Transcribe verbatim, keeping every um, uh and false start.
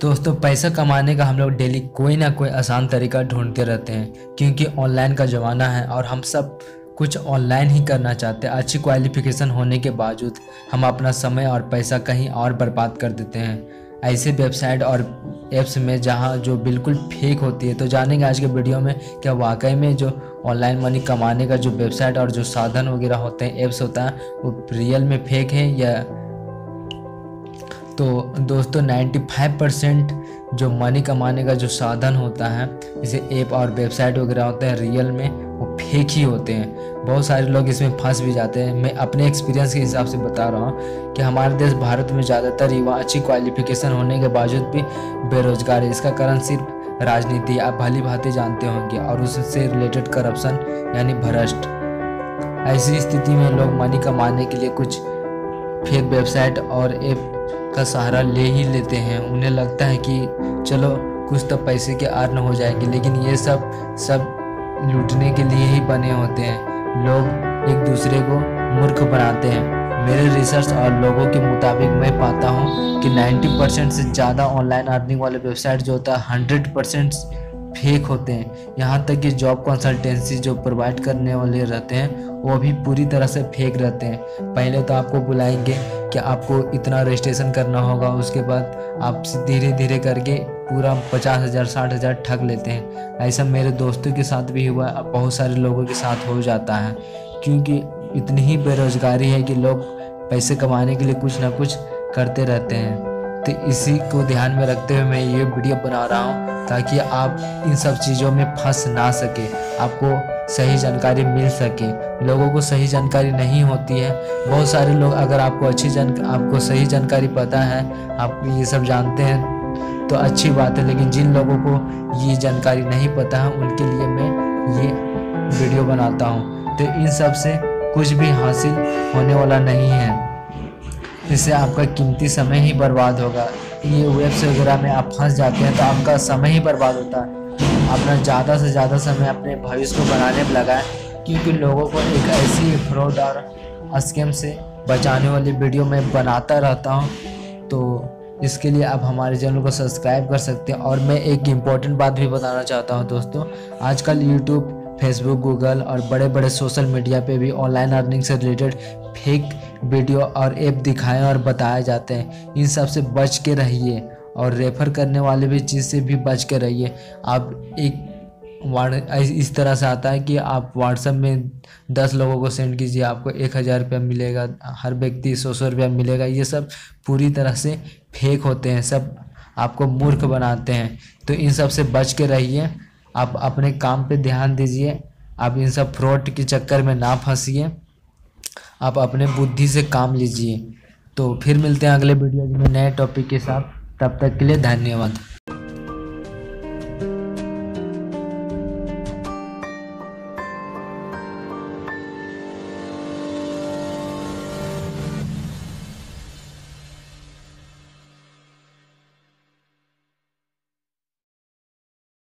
दोस्तों पैसा कमाने का हम लोग डेली कोई ना कोई आसान तरीका ढूंढते रहते हैं, क्योंकि ऑनलाइन का ज़माना है और हम सब कुछ ऑनलाइन ही करना चाहते हैं। अच्छी क्वालिफ़िकेशन होने के बावजूद हम अपना समय और पैसा कहीं और बर्बाद कर देते हैं ऐसे वेबसाइट और ऐप्स में जहां जो बिल्कुल फेक होती है। तो जानेंगे आज के वीडियो में क्या वाकई में जो ऑनलाइन मनी कमाने का जो वेबसाइट और जो साधन वगैरह होते हैं, ऐप्स होता है, वो रियल में फेक है या। तो दोस्तों पचानवे परसेंट जो मनी कमाने का जो साधन होता है, जैसे ऐप और वेबसाइट वगैरह होते हैं, रियल में वो फेक ही होते हैं। बहुत सारे लोग इसमें फंस भी जाते हैं। मैं अपने एक्सपीरियंस के हिसाब से बता रहा हूँ कि हमारे देश भारत में ज़्यादातर युवा अच्छी क्वालिफ़िकेशन होने के बावजूद भी बेरोजगार है। इसका कारण सिर्फ राजनीति आप भली भांति जानते होंगे और उससे रिलेटेड करप्शन यानी भ्रष्ट। ऐसी स्थिति में लोग मनी कमाने के लिए कुछ फेक वेबसाइट और ऐप का सहारा ले ही लेते हैं। उन्हें लगता है कि चलो कुछ तो पैसे के अर्न हो जाएंगे, लेकिन ये सब सब लूटने के लिए ही बने होते हैं। लोग एक दूसरे को मूर्ख बनाते हैं। मेरे रिसर्च और लोगों के मुताबिक मैं पाता हूँ कि नब्बे परसेंट से ज़्यादा ऑनलाइन अर्निंग वाले वेबसाइट जो होता है सौ परसेंट फेक होते हैं। यहाँ तक कि जॉब कंसल्टेंसी जो प्रोवाइड करने वाले रहते हैं वो भी पूरी तरह से फेक रहते हैं। पहले तो आपको बुलाएंगे कि आपको इतना रजिस्ट्रेशन करना होगा, उसके बाद आप धीरे धीरे करके पूरा पचास हज़ार साठ हज़ार ठग लेते हैं। ऐसा मेरे दोस्तों के साथ भी हुआ, बहुत सारे लोगों के साथ हो जाता है, क्योंकि इतनी ही बेरोजगारी है कि लोग पैसे कमाने के लिए कुछ ना कुछ करते रहते हैं। तो इसी को ध्यान में रखते हुए मैं ये वीडियो बना रहा हूँ ताकि आप इन सब चीज़ों में फंस ना सके, आपको सही जानकारी मिल सके। लोगों को सही जानकारी नहीं होती है। बहुत सारे लोग, अगर आपको अच्छी जान आपको सही जानकारी पता है, आप ये सब जानते हैं तो अच्छी बात है, लेकिन जिन लोगों को ये जानकारी नहीं पता है उनके लिए मैं ये वीडियो बनाता हूँ। तो इन सब से कुछ भी हासिल होने वाला नहीं है, इससे आपका कीमती समय ही बर्बाद होगा। ये वेब्स वगैरह में आप फंस जाते हैं तो आपका समय ही बर्बाद होता है। अपना ज़्यादा से ज़्यादा समय अपने भविष्य को बनाने में लगाएं, क्योंकि लोगों को एक ऐसी फ्रॉड और स्कैम से बचाने वाली वीडियो मैं बनाता रहता हूं। तो इसके लिए आप हमारे चैनल को सब्सक्राइब कर सकते हैं। और मैं एक इम्पॉर्टेंट बात भी बताना चाहता हूं दोस्तों, आजकल यूट्यूब, फेसबुक, गूगल और बड़े बड़े सोशल मीडिया पे भी ऑनलाइन अर्निंग से रिलेटेड फेक वीडियो और ऐप दिखाए और बताए जाते हैं। इन सब से बच के रहिए और रेफ़र करने वाले भी चीज़ से भी बच के रहिए। आप एक इस तरह से आता है कि आप व्हाट्सएप में दस लोगों को सेंड कीजिए, आपको एक हज़ार रुपया मिलेगा, हर व्यक्ति सौ सौ रुपया मिलेगा। ये सब पूरी तरह से फेक होते हैं, सब आपको मूर्ख बनाते हैं। तो इन सब से बच के रहिए, आप अपने काम पे ध्यान दीजिए, आप इन सब फ्रॉड के चक्कर में ना फंसिए, आप अपने बुद्धि से काम लीजिए। तो फिर मिलते हैं अगले वीडियो में नए टॉपिक के साथ, तब तक के लिए धन्यवाद।